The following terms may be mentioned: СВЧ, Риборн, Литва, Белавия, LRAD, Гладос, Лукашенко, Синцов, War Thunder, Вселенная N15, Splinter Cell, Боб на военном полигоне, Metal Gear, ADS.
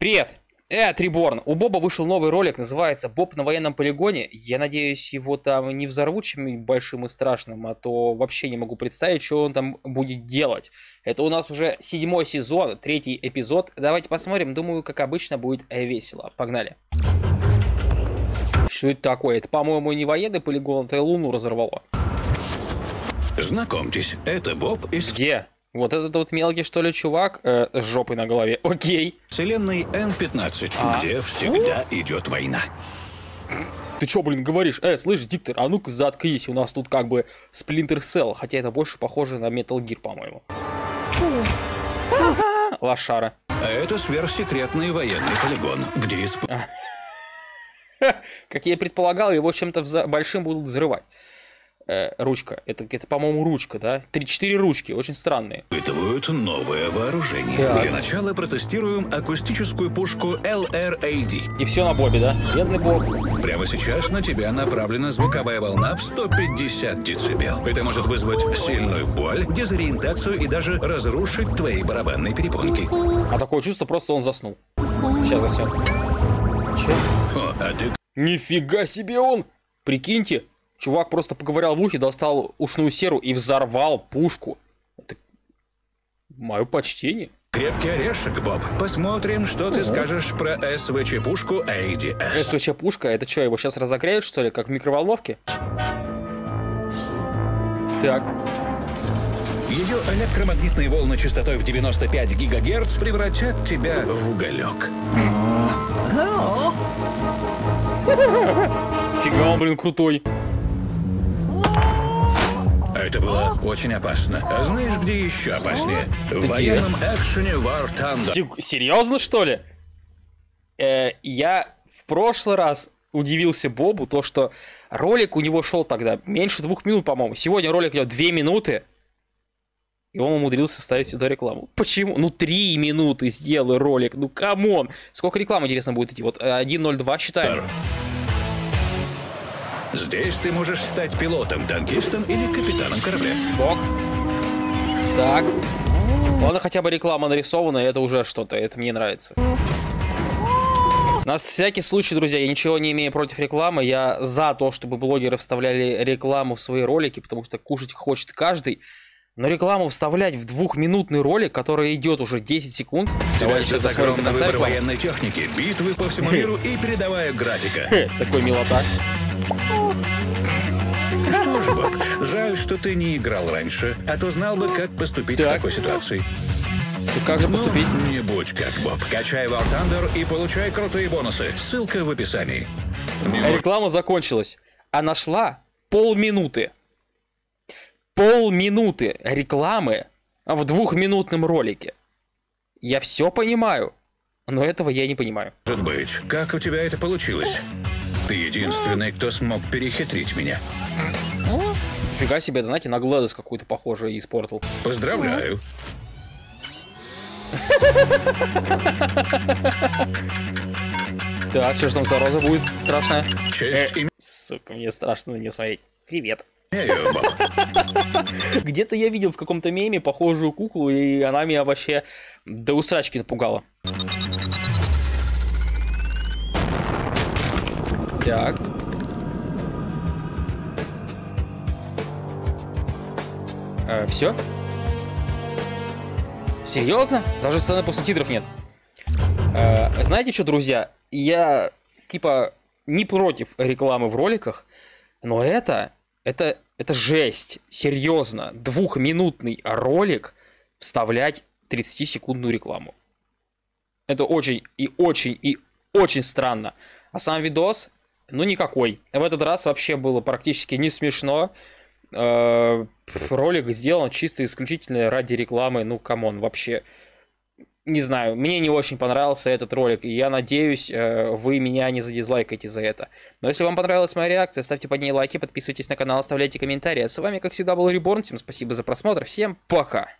Привет! Это Риборн. У Боба вышел новый ролик, называется «Боб на военном полигоне». Я надеюсь, его там не взорвут чем-нибудь большим и страшным, а то вообще не могу представить, что он там будет делать. Это у нас уже 7-й сезон, 3-й эпизод. Давайте посмотрим. Думаю, как обычно, будет весело. Погнали. Что это такое? Это, по-моему, не военный полигон, это Луну разорвало. Знакомьтесь, это Боб из... Где? Вот этот вот мелкий, что ли, чувак с жопой на голове. Окей. Вселенной N15, где всегда идет война. Ты чё, блин, говоришь? Слышь, диктор, а ну-ка заткнись. У нас тут как бы Splinter Cell, хотя это больше похоже на Metal Gear, по-моему. Лошара. А это сверхсекретный военный полигон, где как я и предполагал, его чем-то большим будут взрывать. Ручка. Это по-моему, ручка, да? 3-4 ручки, очень странные. Испытывают новое вооружение. Так. Для начала протестируем акустическую пушку LRAD. И все на Бобе, да? Бедный Боб. Прямо сейчас на тебя направлена звуковая волна в 150 децибел. Это может вызвать сильную боль, дезориентацию и даже разрушить твои барабанные перепонки. А такое чувство, просто он заснул. Сейчас заснем. А ты... Нифига себе он! Прикиньте! Чувак просто поковырял в ухе, достал ушную серу и взорвал пушку. Это мое почтение. Крепкий орешек, Боб. Посмотрим, что ты скажешь про СВЧ-пушку ADS. СВЧ-пушка? Это что, его сейчас разогреют, что ли, как в микроволновке? Так. Ее электромагнитные волны частотой в 95 гигагерц превратят тебя в уголек. Фига он, блин, крутой. Это было очень опасно. А знаешь, где еще опаснее? В военном экшене War Thunder. Серьезно, что ли? Я в прошлый раз удивился Бобу, то, что ролик у него шел тогда меньше 2 минут, по-моему. Сегодня ролик идет 2 минуты, и он умудрился ставить сюда рекламу. Почему? Ну, 3 минуты сделай ролик. Ну, камон. Сколько рекламы, интересно, будет идти? Вот 1.02 считаем. Здесь ты можешь стать пилотом, танкистом или капитаном корабля. Ок. Так. Ладно, хотя бы реклама нарисована, это уже что-то, это мне нравится. На всякий случай, друзья, я ничего не имею против рекламы, я за то, чтобы блогеры вставляли рекламу в свои ролики, потому что кушать хочет каждый. Но рекламу вставлять в 2-минутный ролик, который идет уже 10 секунд... Давайте огромный выбор военной техники, битвы по всему миру и передовая графика. Такой милота. Что ж, Боб, жаль, что ты не играл раньше, а то знал бы, как поступить в такой ситуации. Как же поступить? Не будь как Боб. Качай War Thunder и получай крутые бонусы. Ссылка в описании. Реклама закончилась. Она шла полминуты. Полминуты рекламы в 2-минутном ролике. Я все понимаю, но этого я не понимаю. Может быть, как у тебя это получилось? Ты единственный, кто смог перехитрить меня. Фига себе, знаете, на Гладос какую-то похожую испортил. Поздравляю. Так, что ж там за роза будет страшная? Сука, мне страшно на нее смотреть. Привет. Где-то я видел в каком-то меме похожую куклу, и она меня вообще до усрачки напугала. Так. Все? Серьезно? Даже сцены после титров нет. Знаете что, друзья? Я, типа, не против рекламы в роликах, но это жесть. Серьезно. 2-минутный ролик вставлять 30-секундную рекламу. Это очень и очень и очень странно. А сам видос... Ну, никакой. В этот раз вообще было практически не смешно. Ролик сделан чисто исключительно ради рекламы. Ну, камон, вообще. Не знаю, мне не очень понравился этот ролик. И я надеюсь, вы меня не задизлайкаете за это. Но если вам понравилась моя реакция, ставьте под ней лайки, подписывайтесь на канал, оставляйте комментарии. А с вами, как всегда, был Риборн. Всем спасибо за просмотр. Всем пока!